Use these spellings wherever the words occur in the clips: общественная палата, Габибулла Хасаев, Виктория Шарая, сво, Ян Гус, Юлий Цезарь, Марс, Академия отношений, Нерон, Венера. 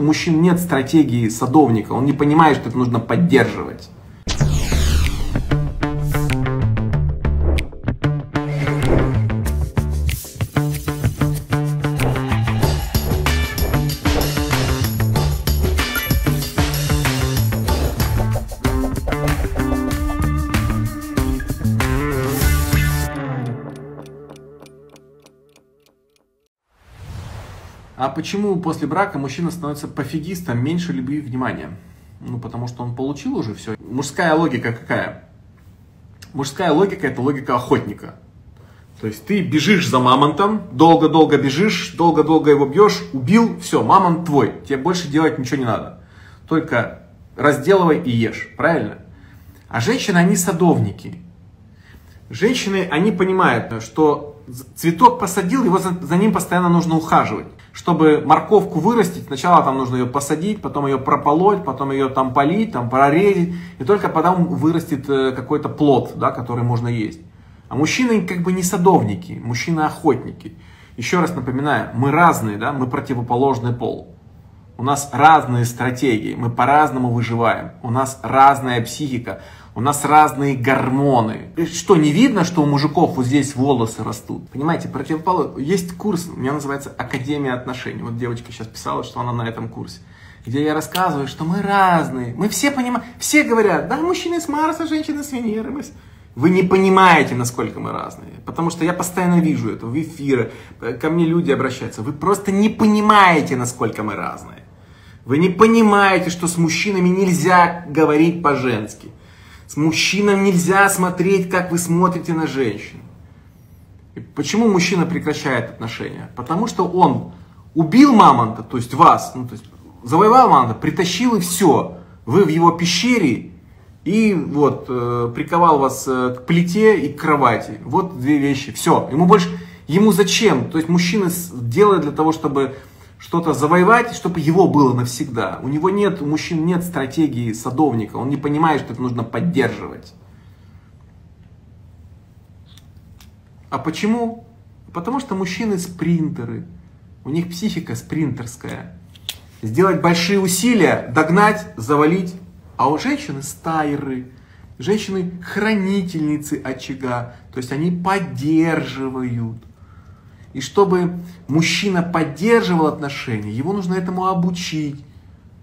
у мужчин нет стратегии садовника, он не понимает, что это нужно поддерживать. А почему после брака мужчина становится пофигистом, меньше любви и внимания? Ну, потому что он получил уже все. Мужская логика какая? Мужская логика – это логика охотника. То есть ты бежишь за мамонтом, долго-долго бежишь, долго-долго его бьешь, убил, все, мамонт твой. Тебе больше делать ничего не надо. Только разделывай и ешь, правильно? А женщины, они садовники. Женщины, они понимают, что цветок посадил, его за ним постоянно нужно ухаживать. Чтобы морковку вырастить, сначала там нужно ее посадить, потом ее прополоть, потом ее там полить, там прорезать. И только потом вырастет какой-то плод, да, который можно есть. А мужчины как бы не садовники, мужчины охотники. Еще раз напоминаю, мы разные, да, мы противоположный пол. У нас разные стратегии, мы по-разному выживаем, у нас разная психика. У нас разные гормоны. Что, не видно, что у мужиков вот здесь волосы растут? Понимаете, противоположно. Есть курс, у меня называется «Академия отношений». Вот девочка сейчас писала, что она на этом курсе. Где я рассказываю, что мы разные. Мы все понимаем, все говорят, да, мужчины с Марса, женщины с Венеры. Вы не понимаете, насколько мы разные. Потому что я постоянно вижу это в эфирах, ко мне люди обращаются. Вы просто не понимаете, насколько мы разные. Вы не понимаете, что с мужчинами нельзя говорить по-женски. С мужчинам нельзя смотреть, как вы смотрите на женщин. И почему мужчина прекращает отношения? Потому что он убил мамонта, то есть вас, ну, то есть завоевал мамонта, притащил и все. Вы в его пещере и вот приковал вас к плите и к кровати. Вот две вещи. Все. Ему зачем? То есть мужчина делает для того, чтобы что-то завоевать, чтобы его было навсегда. У мужчин нет стратегии садовника, он не понимает, что это нужно поддерживать. А почему? Потому что мужчины спринтеры, у них психика спринтерская. Сделать большие усилия, догнать, завалить. А у женщины стайры, женщины хранительницы очага, то есть они поддерживают. И чтобы мужчина поддерживал отношения, его нужно этому обучить.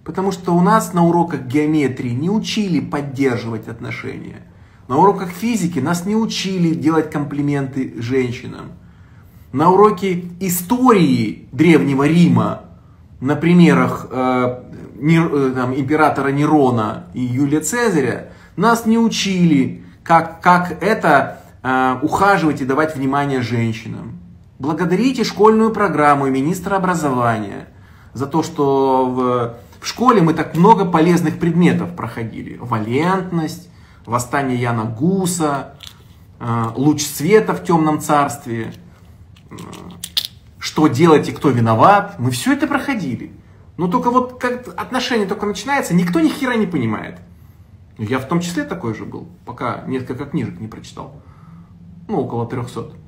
Потому что у нас на уроках геометрии не учили поддерживать отношения. На уроках физики нас не учили делать комплименты женщинам. На уроке истории Древнего Рима, на примерах императора Нерона и Юлия Цезаря, нас не учили, как это ухаживать и давать внимание женщинам. Благодарите школьную программу и министра образования за то, что в школе мы так много полезных предметов проходили. Валентность, восстание Яна Гуса, луч света в темном царстве, что делать и кто виноват. Мы все это проходили. Но только вот как отношение только начинается, никто ни хера не понимает. Я в том числе такой же был, пока несколько книжек не прочитал. Ну, около 300.